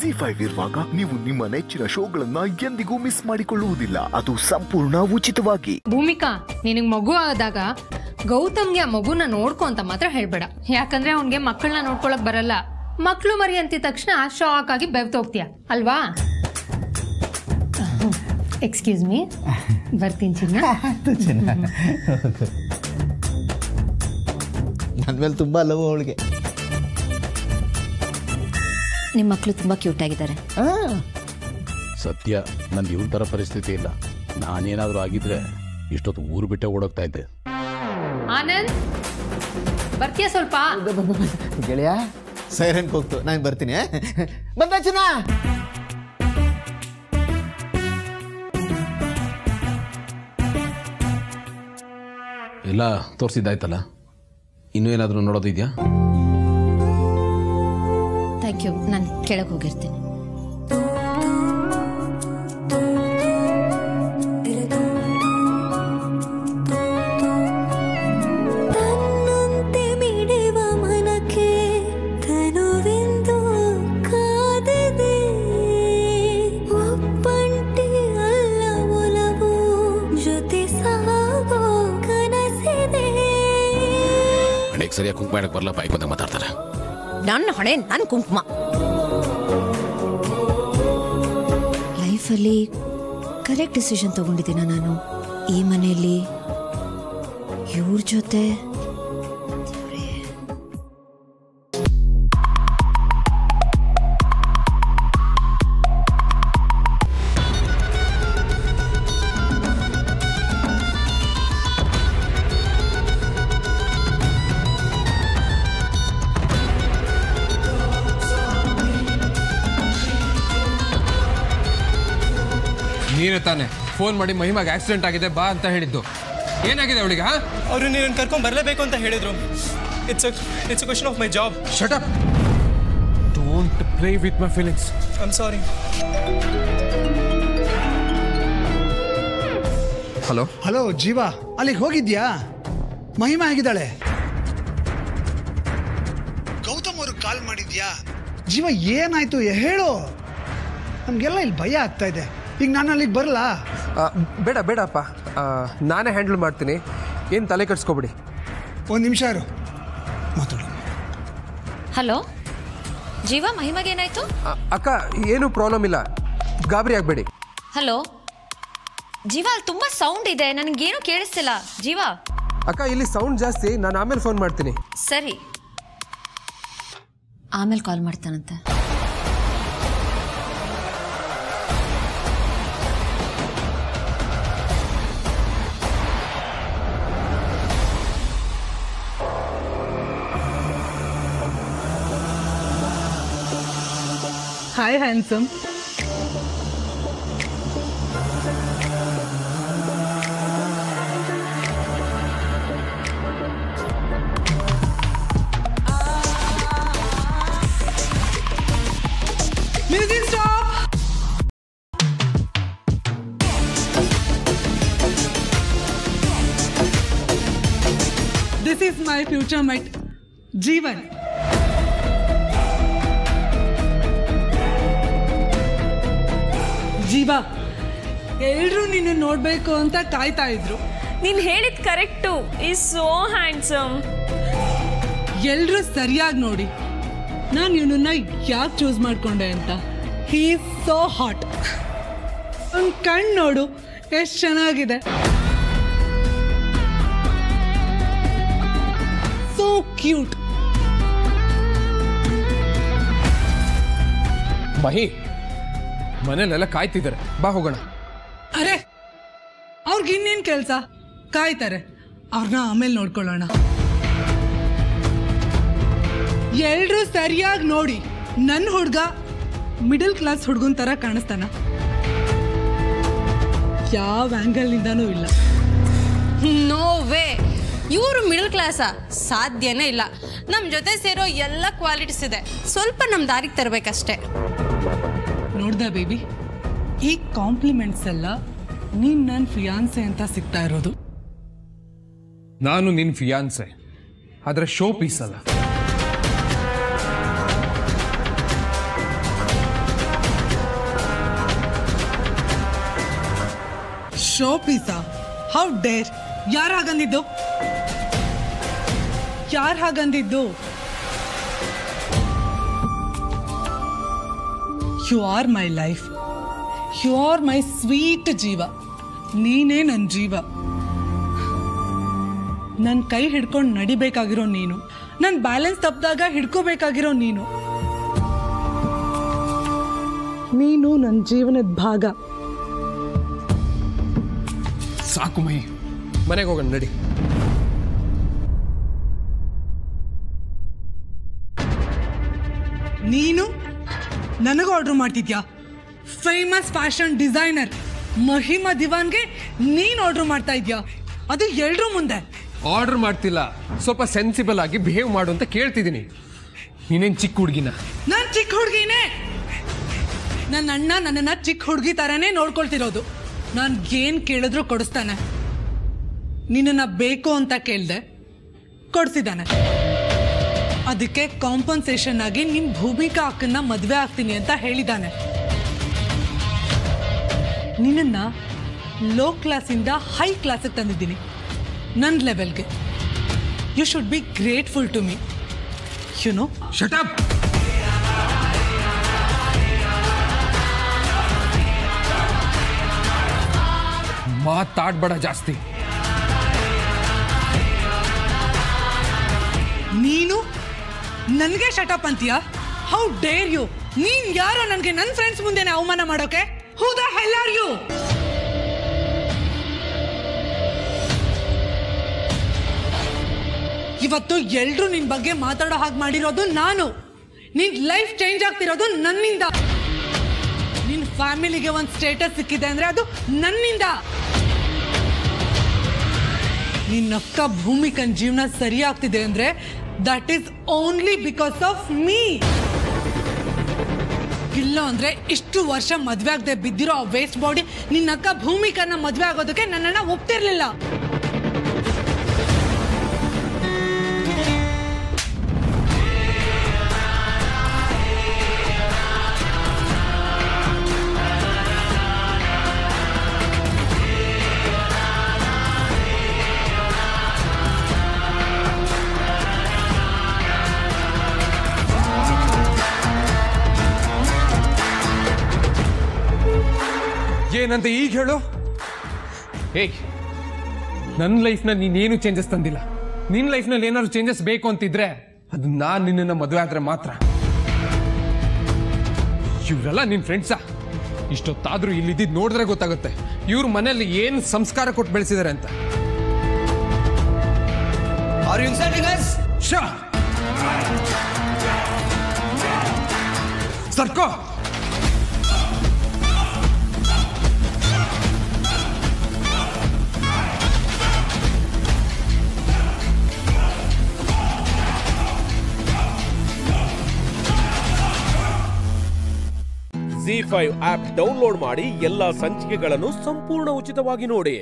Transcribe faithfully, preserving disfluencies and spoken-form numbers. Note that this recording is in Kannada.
ಝೀ ಫೈವ್ ಇರುವಾಗ ನೀವು ನಿಮ್ಮ ನೆಚ್ಚಿನ ಶೋಗಳನ್ನು ಎಂದಿಗೂ ಮಿಸ್ ಮಾಡಿಕೊಳ್ಳುವುದಿಲ್ಲ. ಅದು ಸಂಪೂರ್ಣ ಉಚಿತವಾಗಿ. ಭೂಮಿಕಾ, ನಿನಗೆ ಮಗು ಆದಾಗ ಗೌತಮ್ಗೆ ಆ ಮಗುನ ನೋಡ್ಕೊ ಅಂತ ಮಾತ್ರ ಹೇಳಬೇಡ. ಯಾಕಂದ್ರೆ ಅವನಿಗೆ ಮಕ್ಕಳನ್ನ ನೋಡ್ಕೊಳ್ಳೋಕೆ ಬರಲ್ಲ. ಮಕ್ಕಳು ಮರಿ ಅಂತಿದ ತಕ್ಷಣ ಶಾಕ್ ಆಗಿ ಬೆವ್ತೋಗ್ತೀಯ ಅಲ್ವಾ? ಎಕ್ಸ್ಕ್ಯೂಸ್ ಮೀ, ಬರ್ತೀನಿ ಚಿನ್ನ. ನನ್ನ ಮೇಲೆ ತುಂಬಾ ಲವ್ ಅವಳಿಗೆ. ನಿಮ್ಮ ಮಕ್ಕಳು ತುಂಬಾ ಕ್ಯೂಟ್ ಆಗಿದ್ದಾರೆ. ಸತ್ಯ, ನಂದು ಇವ್ರ ಥರ ಪರಿಸ್ಥಿತಿ ಇಲ್ಲ. ನಾನೇನಾದರೂ ಆಗಿದ್ರೆ ಇಷ್ಟೊತ್ತು ಊರು ಬಿಟ್ಟೆ ಓಡೋಗ್ತಾ ಇದ್ದೆ. ಆನಂದ್, ಬರ್ತೀಯ ಸ್ವಲ್ಪ? ಗೆಳೆಯ, ಸೈರೆಂಟ್ ಹೋಗ್ತು. ನಾನು ಬರ್ತೀನಿ. ಬಂದ ಚಿನ್ನ. ಎಲ್ಲ ತೋರಿಸಿದ್ದಾಯ್ತಲ್ಲ, ಇನ್ನೂ ಏನಾದರೂ ನೋಡೋದಿದೆಯಾ? ಥ್ಯಾಂಕ್ ಯು, ನಾನು ಕೆಳಗೆ ಹೋಗಿರ್ತೀನಿ. ಸರಿಯಾಗಿ ಕುಂಕುಮ ಹೇಳಕ್ ಬರಲ್ಲ, ಬಾಯಿ ಬಂದಾಗ ಮಾತಾಡ್ತಾರೆ. ನನ್ನ ಹೊಣೆ, ನನ್ನ ಕುಂಕುಮ. ಲೈಫಲ್ಲಿ ಕರೆಕ್ಟ್ ಡಿಸಿಷನ್ ತಗೊಂಡಿದ್ದೀನ ನಾನು. ಈ ಮನೆಯಲ್ಲಿ ಇವ್ರ ಜೊತೆ ನೀನೇ ತಾನೆ ಫೋನ್ ಮಾಡಿ ಮಹಿಮಾಗೆ ಆಕ್ಸಿಡೆಂಟ್ ಆಗಿದೆ ಬಾ ಅಂತ ಹೇಳಿದ್ದು. ಏನಾಗಿದೆ ಅವಳಿಗೆ? ಹಾ, ಅವರು ನೀನು ಕರ್ಕೊಂಡು ಬರಲೇಬೇಕು ಅಂತ ಹೇಳಿದ್ರು. It's it's a question of my job. Shut up, don't play with my feelings. I am sorry. Hello hello Jeeva, ಅಲ್ಲಿಗೆ ಹೋಗಿದ್ಯಾ? ಮಹಿಮಾ ಹೇಗಿದ್ದಾಳೆ? ಗೌತಮ್ ಅವರು ಕಾಲ್ ಮಾಡಿದ್ಯಾ? ಜೀವಾ, ಏನಾಯ್ತು ಹೇಳು. ನಮಗೆಲ್ಲ ಇಲ್ಲಿ ಭಯ ಆಗ್ತಾ ಇದೆ. ಈಗ ನಾನು ಅಲ್ಲಿಗೆ ಬರಲ್ಲ. ಬೇಡ ಬೇಡಪ್ಪ, ನಾನೇ ಹ್ಯಾಂಡಲ್ ಮಾಡ್ತೀನಿ. ಏನು ತಲೆ ಕಟ್ಸ್ಕೊಬಿಡಿ. ಒಂದು ನಿಮಿಷ ಇರು, ಮಾತಾಡು. ಹಲೋ ಜೀವಾ, ಮಹಿಮಾಗೆ ಏನಾಯಿತು? ಅಕ್ಕ, ಏನೂ ಪ್ರಾಬ್ಲಮ್ ಇಲ್ಲ, ಗಾಬರಿ ಆಗಬೇಡಿ. ಹಲೋ ಜೀವಾ, ಅಲ್ಲಿ ತುಂಬ ಸೌಂಡ್ ಇದೆ, ನನಗೇನು ಕೇಳಿಸ್ತಿಲ್ಲ. ಜೀವಾ ಅಕ್ಕ, ಇಲ್ಲಿ ಸೌಂಡ್ ಜಾಸ್ತಿ, ನಾನು ಆಮೇಲೆ ಫೋನ್ ಮಾಡ್ತೀನಿ. ಸರಿ, ಆಮೇಲೆ ಕಾಲ್ ಮಾಡ್ತಾನಂತೆ. Hi, handsome. Music stop. This is my future mate, Jeevan. ಜೀವಾ, ಎಲ್ಲರೂ ನೀನು ನೋಡಬೇಕು ಅಂತ ಕಾಯ್ತಾ ಇದ್ರು. ನೀನು ಹೇಳಿದ ಕರೆಕ್ಟು, ಈಸ್ ಸೋ ಹ್ಯಾಂಡ್ಸಮ್. ಎಲ್ಲರೂ ಸರಿಯಾಗಿ ನೋಡಿ ನಾನು ಇವನನ್ನ ಯಾಕೆ ಚೂಸ್ ಮಾಡಿಕೊಂಡೆ ಅಂತ. He is so hot. ಒಂದು ಕಣ್ಣು ನೋಡು, ಎಷ್ಟು ಚೆನ್ನಾಗಿದೆ. So cute. ಮಹಿ, ಮನೇಲೆಲ್ಲ ಕಾಯ್ತಿದ್ದಾರೆ, ಬಾ ಹೋಗೋಣ. ಅರೆ, ಅವ್ರಿಗೆ ಇನ್ನೇನು ಕೆಲಸ, ಕಾಯ್ತಾರೆ. ಅವ್ರನ್ನ ಆಮೇಲೆ ನೋಡ್ಕೊಳ್ಳೋಣ. ಎಲ್ಲರೂ ಸರಿಯಾಗಿ ನೋಡಿ, ನನ್ನ ಹುಡುಗ ಮಿಡಲ್ ಕ್ಲಾಸ್ ಹುಡುಗನ ಥರ ಕಾಣಿಸ್ತಾನ, ಯಾವ ಆ್ಯಂಗಲ್ನಿಂದನೂ ಇಲ್ಲ. ನೋ ವೇ, ಇವರು ಮಿಡಲ್ ಕ್ಲಾಸ? ಸಾಧ್ಯನೇ ಇಲ್ಲ. ನಮ್ಮ ಜೊತೆ ಸೇರೋ ಎಲ್ಲ ಕ್ವಾಲಿಟೀಸ್ ಇದೆ, ಸ್ವಲ್ಪ ನಮ್ಮ ದಾರಿಗೆ ತರಬೇಕಷ್ಟೆ. ನೋಡ್ದ ಬೇಬಿ, ಈ ಕಾಂಪ್ಲಿಮೆಂಟ್ಸ್ ಎಲ್ಲ ನೀನ್ ನನ್ನ ಫಿಯಾನ್ಸೆ ಅಂತ ಸಿಗ್ತಾ ಇರೋದು. ನಾನು ನಿನ್ನ ಫಿಯಾನ್ಸೆ, ಆದರೆ ಶೋ ಪೀಸ್ ಅಲ್ಲ. शो पीसा, how dare? यार हागंदिद्दो यार हागंदिद्दो You are my life. You are my sweet जीवा. ನೀನೇ ನನ್ನ ಜೀವ. ನನ್ನ ಕೈ ಹಿಡ್ಕೊಂಡು ನಡಿಬೇಕಾಗಿರೋ ನೀನು, ನನ್ನ ಬ್ಯಾಲೆನ್ಸ್ ತಪ್ಪಿದಾಗ ಹಿಡ್ಕೋಬೇಕಾಗಿರೋ ನೀನು. ನೀನು ನನ್ನ ಜೀವನದ ಭಾಗ. ಸಾಕು ಮೈ, ಮನೆಗೆ ಹೋಗೋಣ ನಡಿ. ನೀನು ನನಗೆ ಆರ್ಡರ್ ಮಾಡ್ತಿದ್ಯಾ? ಫೇಮಸ್ ಫ್ಯಾಷನ್ ಡಿಸೈನರ್ महिमा दिवान के नीन आर्डर मारता इद्या अदु एल्लरू मुंदे आर्डर मारतिल्ल स्वल्प सेंसिबल आगि बिहेव माडु अंत केळ्तिदीनि नीनेन चिक्क हुडुगिना नान चिक्क हुडुगिने नन्न अण्ण नन्नन्न चिक्क हुडुगि तरने नोड्कोळ्तिरोदु नान गेन केळिद्रू कोडिस्ताने निन्नन्न बेकु अंत केळिदे कोडिसिदाने अदक्के कांपनसेशन आगि निन्न भूमिका अक्कन्न मदुवे आग्तीनि अंत हेळिदाने ನಿನ್ನನ್ನ ಲೋ ಕ್ಲಾಸ್ ಇಂದ ಹೈ ಕ್ಲಾಸ್ ಗೆ ತಂದಿದ್ದೀನಿ ನನ್ನ ಲೆವೆಲ್ ಗೆ you should be grateful to me you know shut up ಮಾತಾಡಬೇಡ ಜಾಸ್ತಿ ನೀನು ನನಗೆ ಶಟ್ ಅಪ್ ಅಂತೀಯಾ ಹೌ ಡೇರ್ ಯು ನೀನ್ ಯಾರೋ ನನಗೆ ನನ್ನ ಫ್ರೆಂಡ್ಸ್ ಮುಂದೆನೇ ಅವಮಾನ ಮಾಡೋಕೆ Who the hell are you? ಇವತ್ತು ಎಲ್ಲರೂ ನಿನ್ನ ಬಗ್ಗೆ ಮಾತಾಡೋ ಹಾಗೆ ಮಾಡಿರೋದು ನಾನು. ನಿನ್ನ ಲೈಫ್ ಚೇಂಜ್ ಆಗ್ತಿರೋದು ನನ್ನಿಂದ. ನಿನ್ನ ಫ್ಯಾಮಿಲಿಗೆ ಒಂದು ಸ್ಟೇಟಸ್ ಸಿಕ್ಕಿದೆ ಅಂದ್ರೆ ಅದು ನನ್ನಿಂದ. ನಿನ್ನ ಅಕ್ಕ ಭೂಮಿಕನ್ ಜೀವನ ಸರಿ ಆಗ್ತಿದೆ ಅಂದ್ರೆ that is only because of me. ಇಲ್ಲ ಅಂದ್ರೆ ಇಷ್ಟು ವರ್ಷ ಮದುವೆ ಆಗದೆ ಬಿದ್ದಿರೋ ಆ ವೇಸ್ಟ್ ಬಾಡಿ ನಿನ್ನ ಅಕ್ಕ ಭೂಮಿಕನ್ನ ಮದುವೆ ಆಗೋದಕ್ಕೆ ನನ್ನನ್ನ ಒಪ್ತಿರ್ಲಿಲ್ಲ ಏನಂತ ಈಗ ಹೇಳು ಹೇಯ್ ನನ್ನ ಲೈಫ್ನಲ್ಲಿ ನೀನೇನು ಚೇಂಜಸ್ ತಂದಿಲ್ಲ ನಿನ್ನ ಲೈಫ್ನಲ್ಲಿ ಏನಾದರೂ ಚೇಂಜಸ್ ಬೇಕು ಅಂತಿದ್ರೆ ಅದು ನಾನು ನಿನ್ನನ್ನು ಮದುವೆ ಆದರೆ ಮಾತ್ರ ಇವರೆಲ್ಲ ನಿನ್ನ ಫ್ರೆಂಡ್ಸಾ ಇಷ್ಟೊತ್ತಾದರೂ ಇಲ್ಲಿದ್ದು ನೋಡಿದ್ರೆ ಗೊತ್ತಾಗುತ್ತೆ ಇವ್ರ ಮನೆಯಲ್ಲಿ ಏನು ಸಂಸ್ಕಾರ ಕೊಟ್ಟು ಬೆಳೆಸಿದ್ದಾರೆ ಅಂತ ಆರ್ ಯು ಇನ್ಸಲ್ಟಿಂಗ್ us ಶಾ ಸರ್ಕೋ ಝೀ ಫೈವ್ ಆಪ್ ಡೌನ್ಲೋಡ್ ಮಾಡಿ ಎಲ್ಲಾ ಸಂಚಿಕೆಗಳನ್ನು ಸಂಪೂರ್ಣ ಉಚಿತವಾಗಿ ನೋಡಿ.